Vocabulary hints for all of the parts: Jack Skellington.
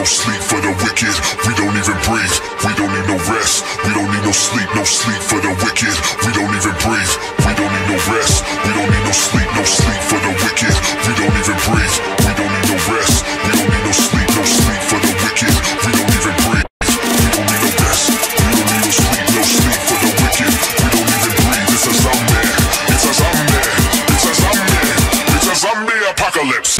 no sleep for the wicked. We don't even breathe. We don't need no rest. We don't need no sleep. No sleep for the wicked. We don't even breathe. We don't need no rest. We don't need no sleep. No sleep for the wicked. We don't even breathe. We don't need no rest. We don't need no sleep. No sleep for the wicked. We don't even breathe. We don't need no rest. We don't need no sleep. No sleep for the wicked. We don't even breathe. It's a zombie. It's a zombie. It's a zombie. It's a zombie apocalypse.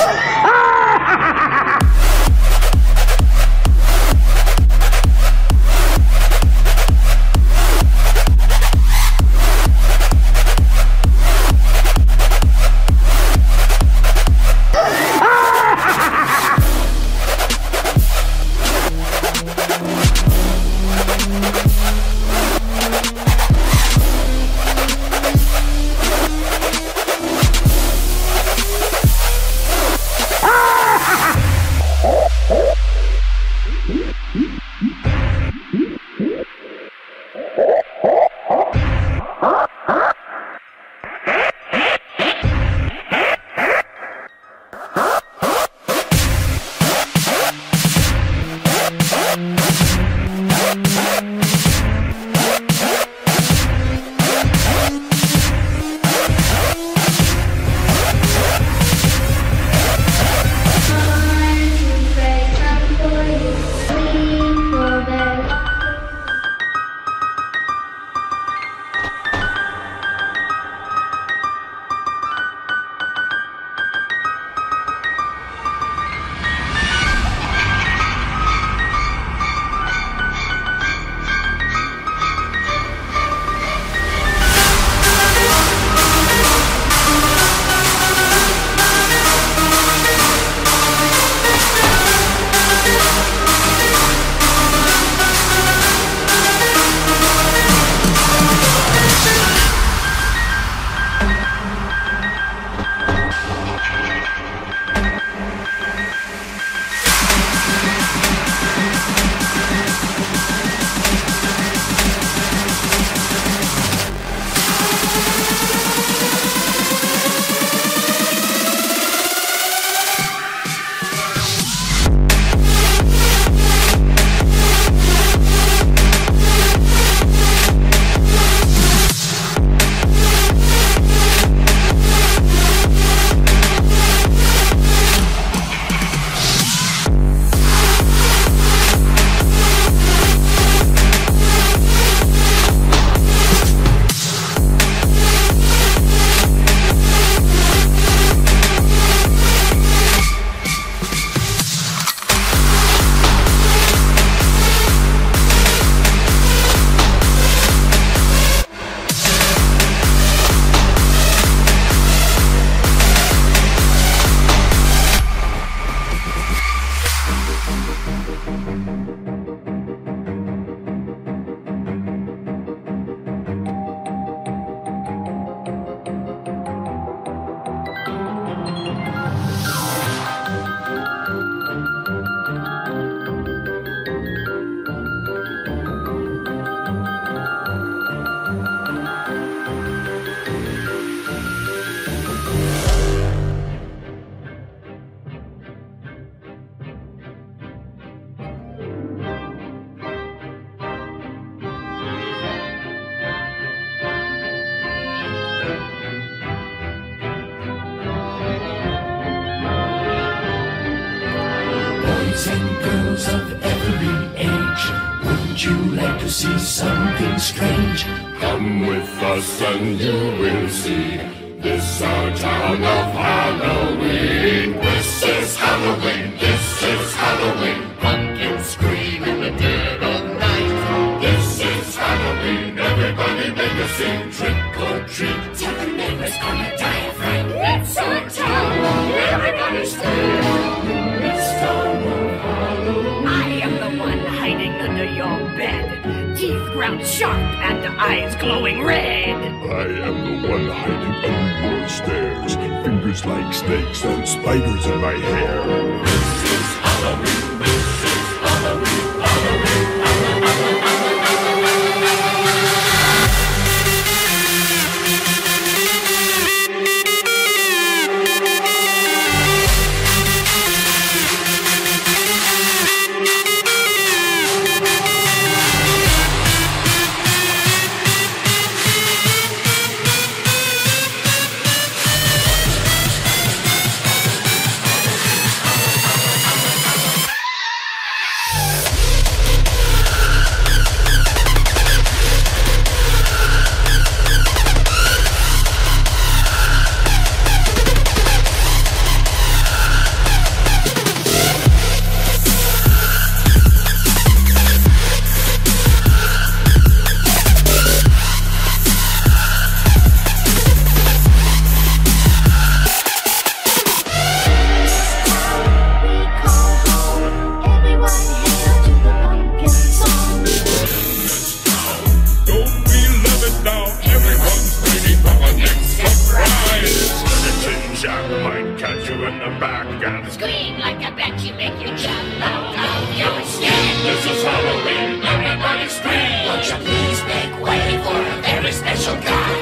in the back and scream like a bat, you make you jump out of your skin. This is Halloween, everybody scream. Won't you please make way for a very special guy?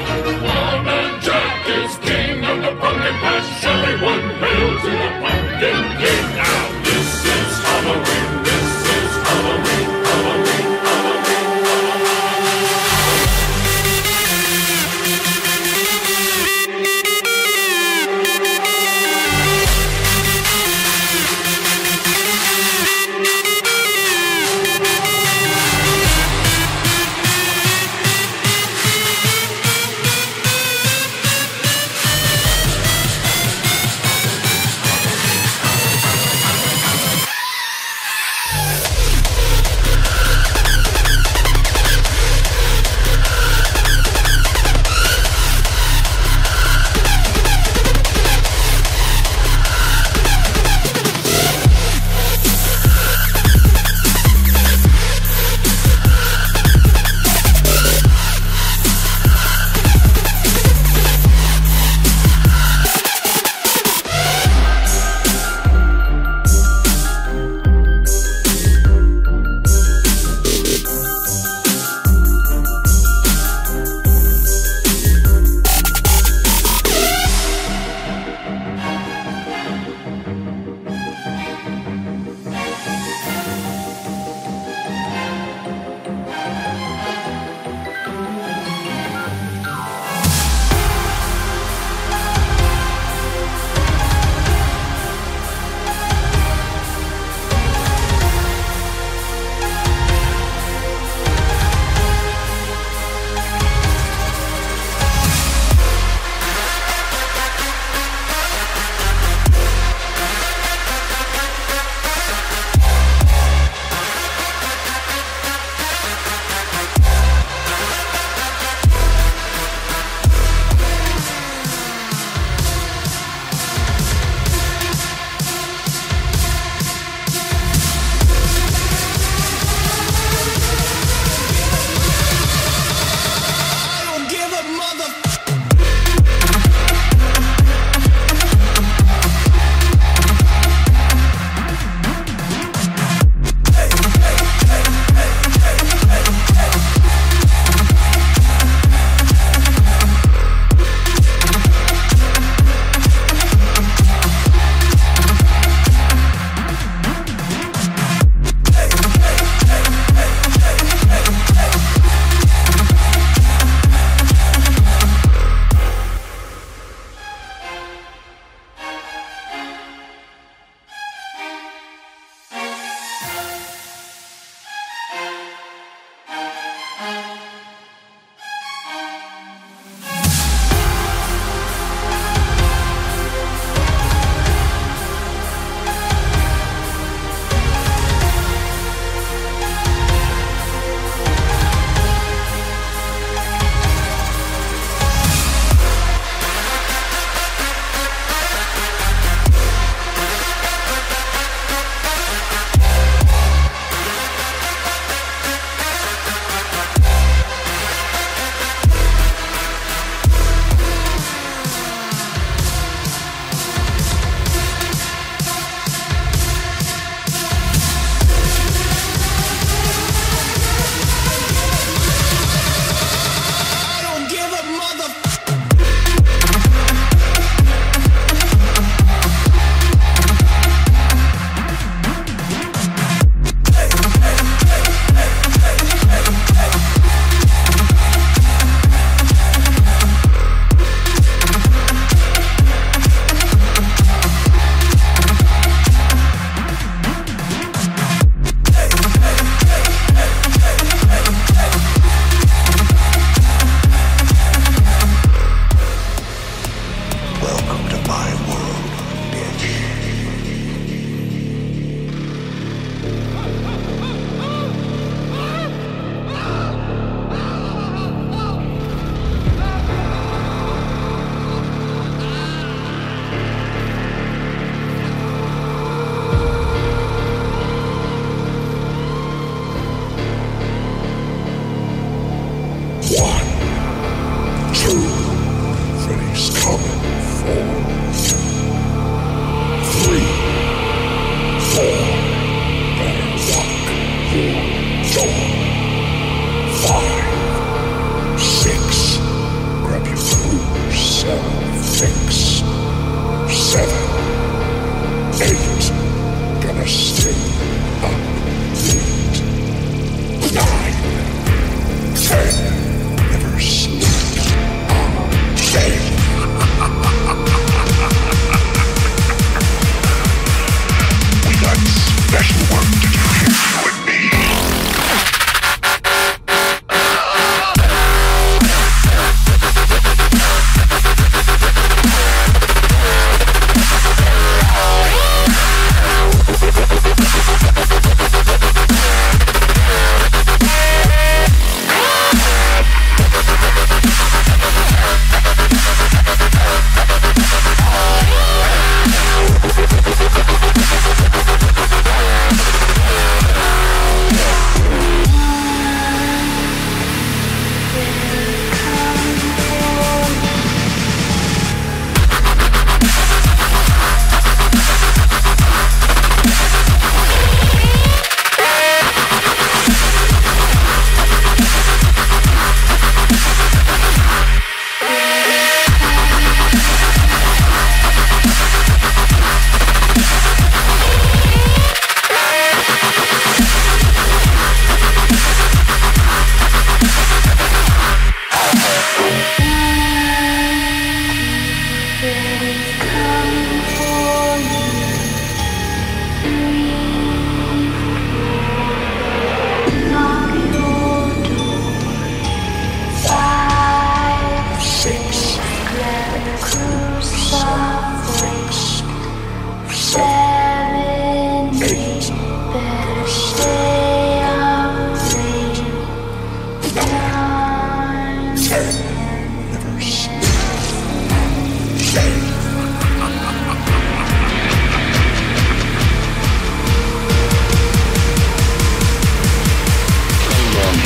Lawman Jack is king of the pumpkin patch. Everyone hail to the pumpkin king now. This is Halloween, this is Halloween.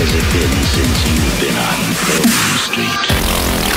has it been since you've been on Frome Street?